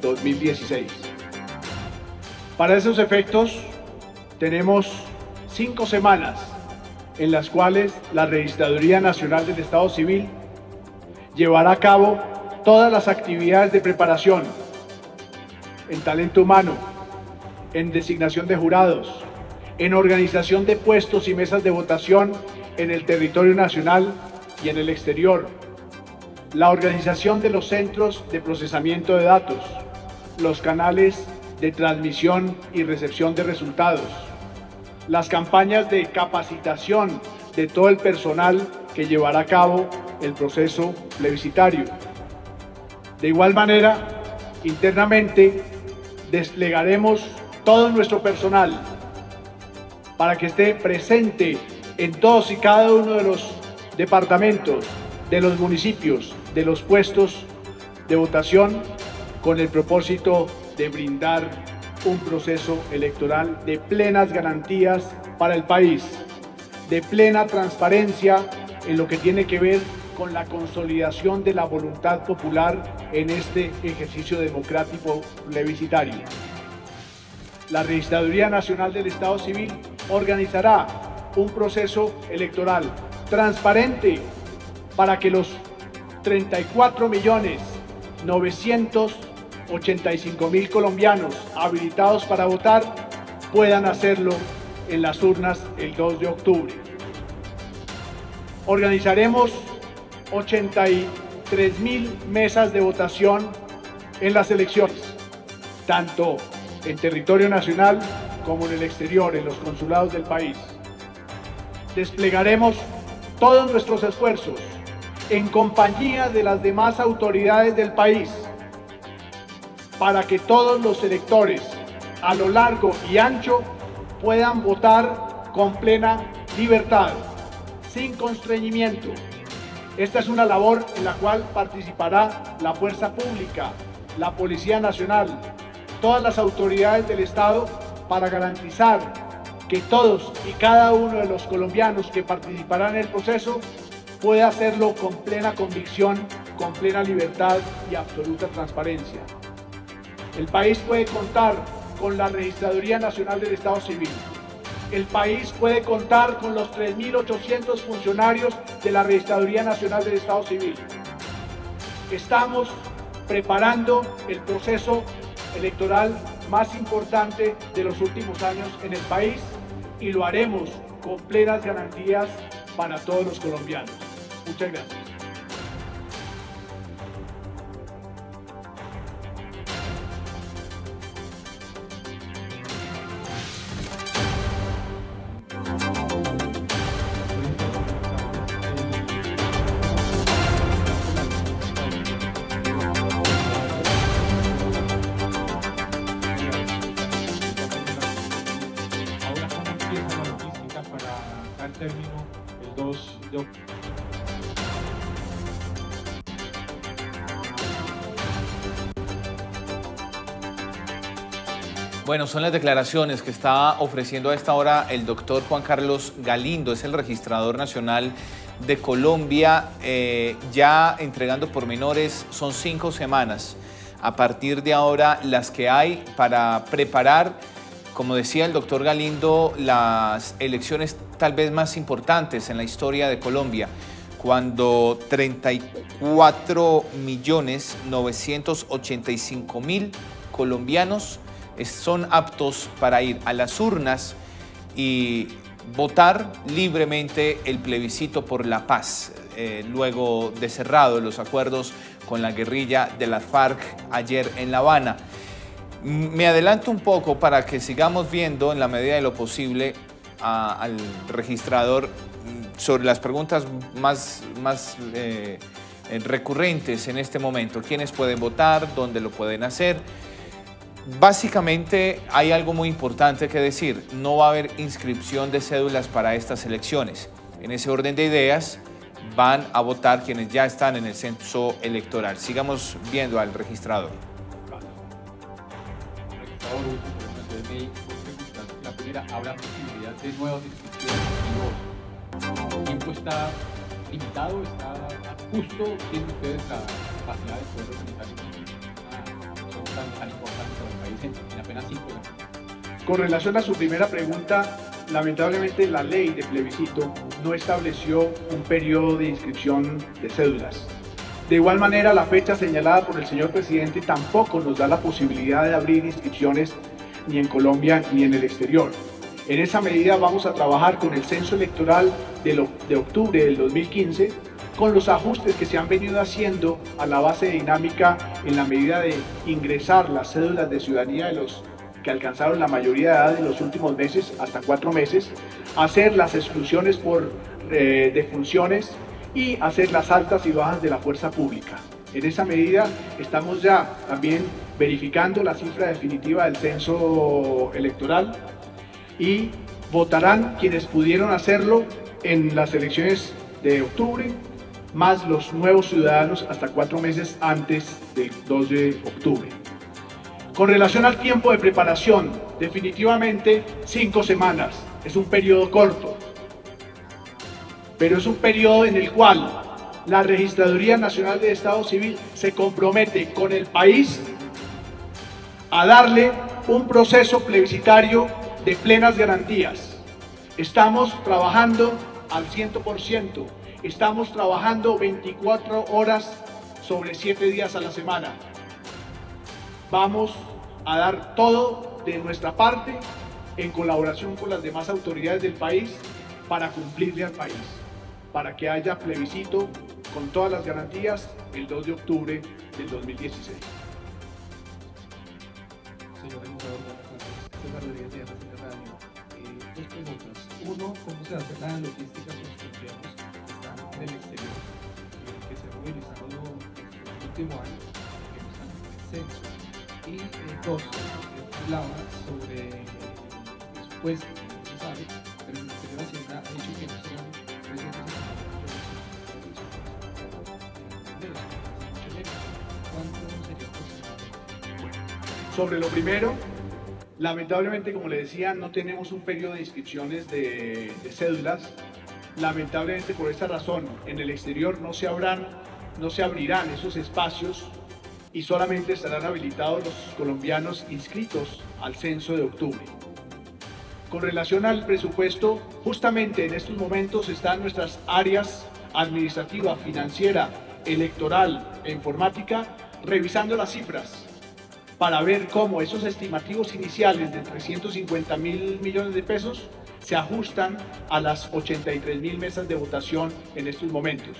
2016. Para esos efectos, tenemos 5 semanas en las cuales la Registraduría Nacional del Estado Civil llevará a cabo todas las actividades de preparación en talento humano, en designación de jurados, en organización de puestos y mesas de votación en el territorio nacional y en el exterior, la organización de los centros de procesamiento de datos, los canales de transmisión y recepción de resultados, las campañas de capacitación de todo el personal que llevará a cabo el proceso plebiscitario. De igual manera, internamente desplegaremos todo nuestro personal para que esté presente en todos y cada uno de los departamentos, de los municipios, de los puestos de votación, con el propósito de brindar un proceso electoral de plenas garantías para el país, de plena transparencia en lo que tiene que ver con la consolidación de la voluntad popular en este ejercicio democrático plebiscitario. La Registraduría Nacional del Estado Civil organizará un proceso electoral transparente para que los 34.985.000 colombianos habilitados para votar puedan hacerlo en las urnas el 2 de octubre. Organizaremos 83.000 mesas de votación en las elecciones, tanto en territorio nacional como en el exterior, en los consulados del país. Desplegaremos todos nuestros esfuerzos en compañía de las demás autoridades del país para que todos los electores a lo largo y ancho puedan votar con plena libertad, sin constreñimiento. Esta es una labor en la cual participará la fuerza pública, la Policía Nacional, todas las autoridades del Estado, para garantizar que todos y cada uno de los colombianos que participarán en el proceso pueda hacerlo con plena convicción, con plena libertad y absoluta transparencia. El país puede contar con la Registraduría Nacional del Estado Civil. El país puede contar con los 3.800 funcionarios de la Registraduría Nacional del Estado Civil. Estamos preparando el proceso electoral más importante de los últimos años en el país y lo haremos con plenas garantías para todos los colombianos. Muchas gracias. Bueno, son las declaraciones que está ofreciendo a esta hora el doctor Juan Carlos Galindo, es el registrador nacional de Colombia, ya entregando pormenores. Son 5 semanas a partir de ahora las que hay para preparar, como decía el doctor Galindo, las elecciones tal vez más importantes en la historia de Colombia, cuando 34.985.000 colombianos son aptos para ir a las urnas y votar libremente el plebiscito por la paz, luego de cerrado los acuerdos con la guerrilla de las FARC ayer en La Habana. Me adelanto un poco para que sigamos viendo en la medida de lo posible al registrador sobre las preguntas más recurrentes en este momento. ¿Quiénes pueden votar? ¿Dónde lo pueden hacer? Básicamente hay algo muy importante que decir: no va a haber inscripción de cédulas para estas elecciones. En ese orden de ideas van a votar quienes ya están en el censo electoral. Sigamos viendo al registrador. La primera, ¿habrá posibilidad de nuevas inscripciones y votos? ¿El tiempo está limitado? ¿Está justo? ¿Tienen ustedes la capacidad de poder organizar? tan importante para el país en apenas 5 años. Con relación a su primera pregunta, lamentablemente la ley de plebiscito no estableció un periodo de inscripción de cédulas. De igual manera, la fecha señalada por el señor presidente tampoco nos da la posibilidad de abrir inscripciones ni en Colombia ni en el exterior. En esa medida vamos a trabajar con el censo electoral de octubre del 2015, con los ajustes que se han venido haciendo a la base dinámica en la medida de ingresar las cédulas de ciudadanía de los que alcanzaron la mayoría de edad en los últimos meses, hasta 4 meses, hacer las exclusiones por defunciones y hacer las altas y bajas de la fuerza pública. En esa medida estamos ya también verificando la cifra definitiva del censo electoral y votarán quienes pudieron hacerlo en las elecciones de octubre, más los nuevos ciudadanos hasta 4 meses antes del 2 de octubre. Con relación al tiempo de preparación, definitivamente 5 semanas. Es un periodo corto, pero es un periodo en el cual la Registraduría Nacional del Estado Civil se compromete con el país a darle un proceso plebiscitario de plenas garantías. Estamos trabajando al 100%, estamos trabajando 24 horas sobre 7 días a la semana. Vamos a dar todo de nuestra parte en colaboración con las demás autoridades del país para cumplirle al país, para que haya plebiscito con todas las garantías el 2 de octubre del 2016. Señor embajador, dos preguntas. Uno, ¿cómo se hace la logística con los colombianos que están en el exterior, que se han movilizado en el último año, que no están en el censo? Y dos, hablaba sobre presupuesto, no sabe, pero el Ministerio de Hacienda ha dicho que no sean presentes en... Sobre lo primero, lamentablemente, como le decía, no tenemos un periodo de inscripciones de cédulas. Lamentablemente, por esta razón, en el exterior no se abrirán esos espacios y solamente estarán habilitados los colombianos inscritos al censo de octubre. Con relación al presupuesto, justamente en estos momentos están nuestras áreas administrativa, financiera, electoral e informática revisando las cifras para ver cómo esos estimativos iniciales de 350.000 millones de pesos se ajustan a las 83.000 mesas de votación en estos momentos.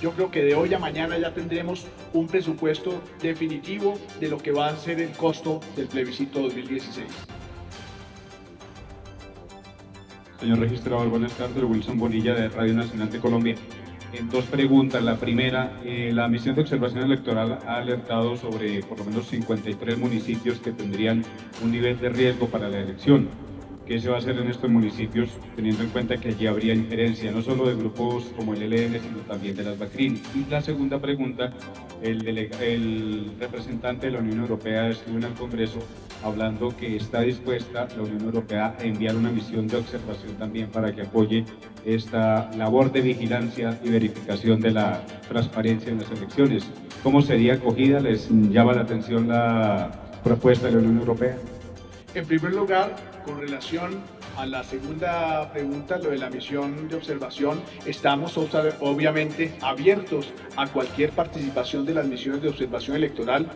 Yo creo que de hoy a mañana ya tendremos un presupuesto definitivo de lo que va a ser el costo del plebiscito 2016. Señor registrador, buenas tardes. Wilson Bonilla, de Radio Nacional de Colombia. En dos preguntas. La primera, la misión de observación electoral ha alertado sobre por lo menos 53 municipios que tendrían un nivel de riesgo para la elección. ¿Qué se va a hacer en estos municipios, teniendo en cuenta que allí habría injerencia no solo de grupos como el ELN, sino también de las BACRIN? Y la segunda pregunta, el representante de la Unión Europea estuvo en el Congreso hablando que está dispuesta la Unión Europea a enviar una misión de observación también para que apoye esta labor de vigilancia y verificación de la transparencia en las elecciones. ¿Cómo sería acogida? ¿Les llama la atención la propuesta de la Unión Europea? En primer lugar, con relación a la segunda pregunta, lo de la misión de observación, estamos obviamente abiertos a cualquier participación de las misiones de observación electoral.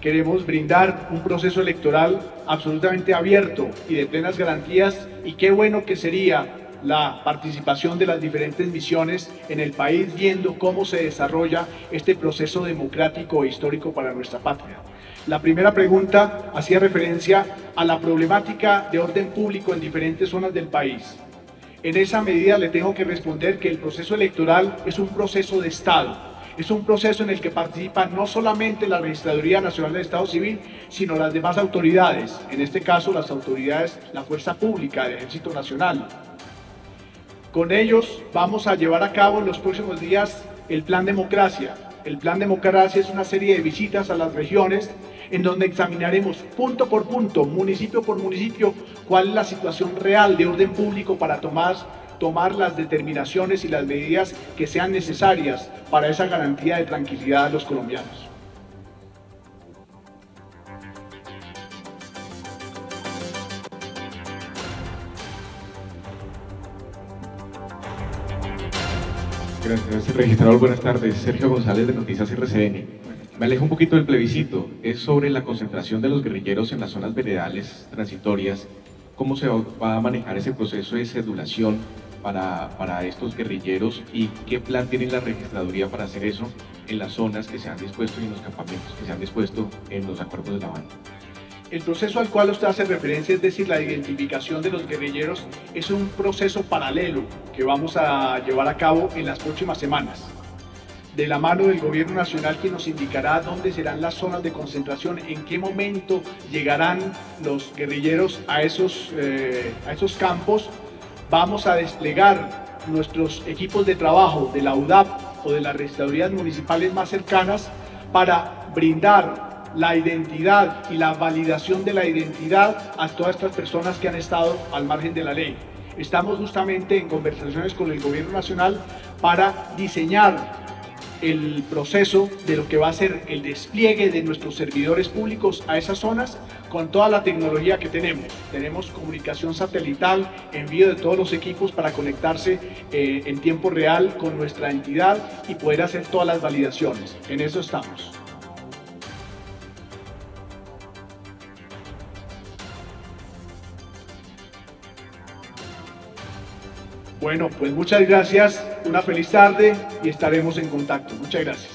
Queremos brindar un proceso electoral absolutamente abierto y de plenas garantías, y qué bueno que sería la participación de las diferentes misiones en el país, viendo cómo se desarrolla este proceso democrático e histórico para nuestra patria. La primera pregunta hacía referencia a la problemática de orden público en diferentes zonas del país. En esa medida le tengo que responder que el proceso electoral es un proceso de Estado. Es un proceso en el que participa no solamente la Registraduría Nacional del Estado Civil, sino las demás autoridades, en este caso las autoridades, la Fuerza Pública, el Ejército Nacional. Con ellos vamos a llevar a cabo en los próximos días el Plan Democracia. El Plan Democracia es una serie de visitas a las regiones en donde examinaremos punto por punto, municipio por municipio, cuál es la situación real de orden público para tomar las determinaciones y las medidas que sean necesarias para esa garantía de tranquilidad a los colombianos. Gracias, registrador. Buenas tardes. Sergio González, de Noticias RCN. Me alejo un poquito del plebiscito. Es sobre la concentración de los guerrilleros en las zonas veredales transitorias. ¿Cómo se va a manejar ese proceso de cedulación para estos guerrilleros y qué plan tiene la registraduría para hacer eso en las zonas que se han dispuesto y en los campamentos que se han dispuesto en los acuerdos de La Habana? El proceso al cual usted hace referencia, es decir, la identificación de los guerrilleros, es un proceso paralelo que vamos a llevar a cabo en las próximas semanas, de la mano del Gobierno Nacional, que nos indicará dónde serán las zonas de concentración, en qué momento llegarán los guerrilleros a esos campos. Vamos a desplegar nuestros equipos de trabajo de la UDAP o de las registradurías municipales más cercanas para brindar la identidad y la validación de la identidad a todas estas personas que han estado al margen de la ley. Estamos justamente en conversaciones con el Gobierno Nacional para diseñar el proceso de lo que va a ser el despliegue de nuestros servidores públicos a esas zonas con toda la tecnología que tenemos. Tenemos comunicación satelital, envío de todos los equipos para conectarse en tiempo real con nuestra entidad y poder hacer todas las validaciones. En eso estamos. Bueno, pues muchas gracias, una feliz tarde y estaremos en contacto. Muchas gracias.